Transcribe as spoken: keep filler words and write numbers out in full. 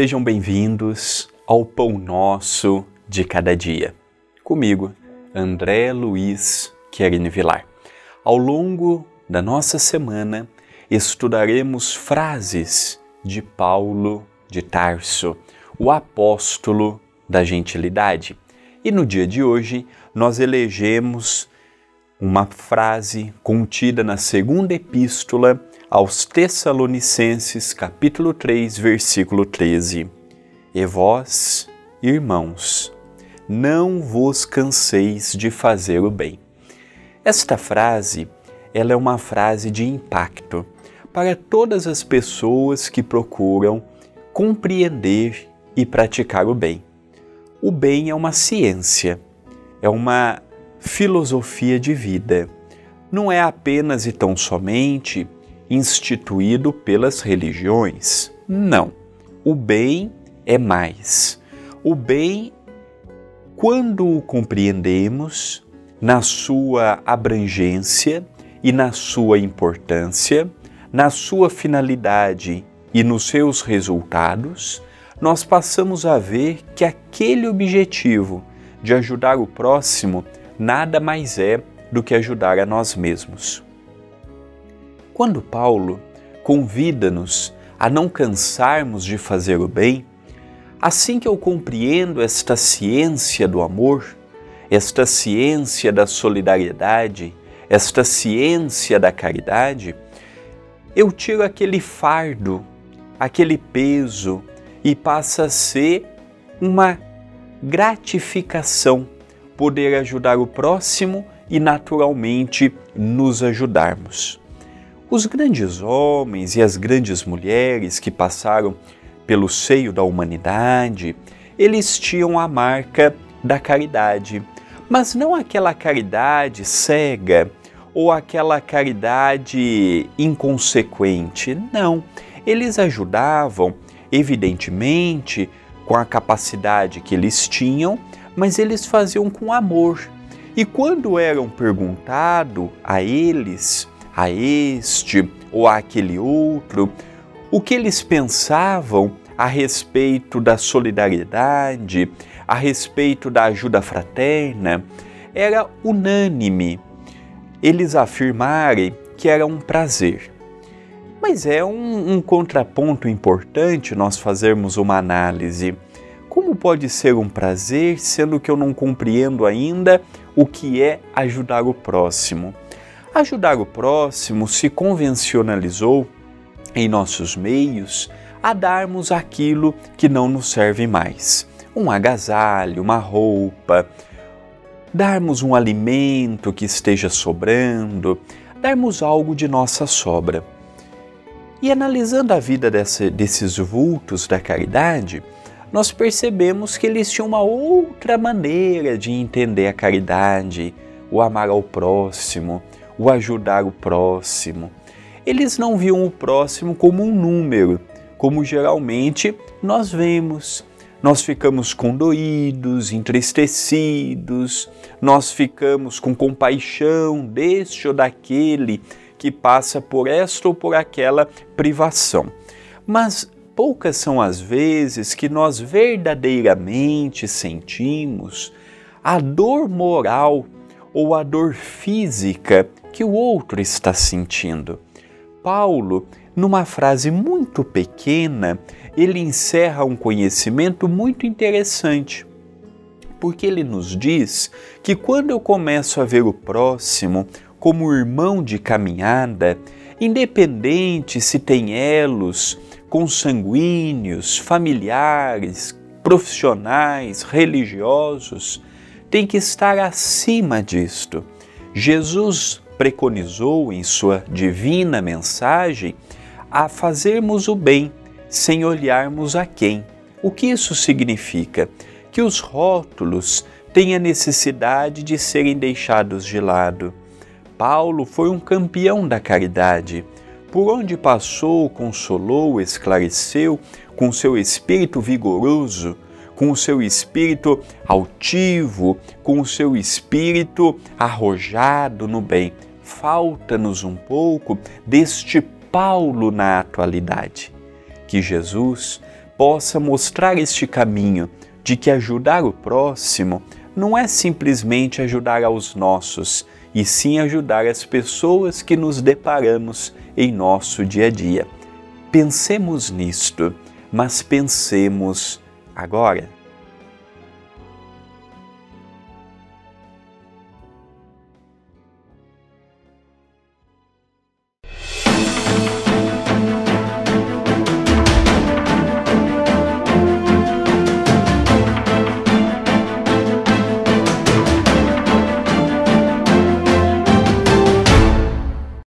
Sejam bem-vindos ao Pão Nosso de Cada Dia. Comigo, André Luis Chiarini Villar. Ao longo da nossa semana, estudaremos frases de Paulo de Tarso, o apóstolo da gentilidade. E no dia de hoje, nós elegemos uma frase contida na segunda epístola aos Tessalonicenses, capítulo três, versículo treze. E vós, irmãos, não vos canseis de fazer o bem. Esta frase, ela é uma frase de impacto para todas as pessoas que procuram compreender e praticar o bem. O bem é uma ciência, é uma filosofia de vida. Não é apenas e tão somente instituído pelas religiões. Não. O bem é mais. O bem, quando o compreendemos na sua abrangência e na sua importância, na sua finalidade e nos seus resultados, nós passamos a ver que aquele objetivo de ajudar o próximo nada mais é do que ajudar a nós mesmos. Quando Paulo convida-nos a não cansarmos de fazer o bem, assim que eu compreendo esta ciência do amor, esta ciência da solidariedade, esta ciência da caridade, eu tiro aquele fardo, aquele peso e passa a ser uma gratificação poder ajudar o próximo e naturalmente nos ajudarmos. Os grandes homens e as grandes mulheres que passaram pelo seio da humanidade, eles tinham a marca da caridade, mas não aquela caridade cega ou aquela caridade inconsequente, não. Eles ajudavam, evidentemente, com a capacidade que eles tinham, mas eles faziam com amor. E quando eram perguntado a eles, a este ou a aquele outro, o que eles pensavam a respeito da solidariedade, a respeito da ajuda fraterna, era unânime eles afirmarem que era um prazer. Mas é um, um contraponto importante nós fazermos uma análise. Como pode ser um prazer, sendo que eu não compreendo ainda o que é ajudar o próximo? Ajudar o próximo se convencionalizou em nossos meios a darmos aquilo que não nos serve mais. Um agasalho, uma roupa, darmos um alimento que esteja sobrando, darmos algo de nossa sobra. E analisando a vida desse, desses vultos da caridade, nós percebemos que eles tinham uma outra maneira de entender a caridade, o amar ao próximo, o ajudar o próximo. Eles não viam o próximo como um número, como geralmente nós vemos. Nós ficamos condoídos, entristecidos, nós ficamos com compaixão deste ou daquele que passa por esta ou por aquela privação. Mas poucas são as vezes que nós verdadeiramente sentimos a dor moral ou a dor física que o outro está sentindo. Paulo, numa frase muito pequena, ele encerra um conhecimento muito interessante, porque ele nos diz que quando eu começo a ver o próximo como irmão de caminhada, independente se tem elos consanguíneos, familiares, profissionais, religiosos, tem que estar acima disto. Jesus preconizou em sua divina mensagem a fazermos o bem sem olharmos a quem. O que isso significa? Que os rótulos têm a necessidade de serem deixados de lado. Paulo foi um campeão da caridade. Por onde passou, consolou, esclareceu com seu espírito vigoroso, com o seu espírito altivo, com o seu espírito arrojado no bem. Falta-nos um pouco deste Paulo na atualidade. Que Jesus possa mostrar este caminho de que ajudar o próximo não é simplesmente ajudar aos nossos, e sim ajudar as pessoas que nos deparamos em nosso dia a dia. Pensemos nisto, mas pensemos agora.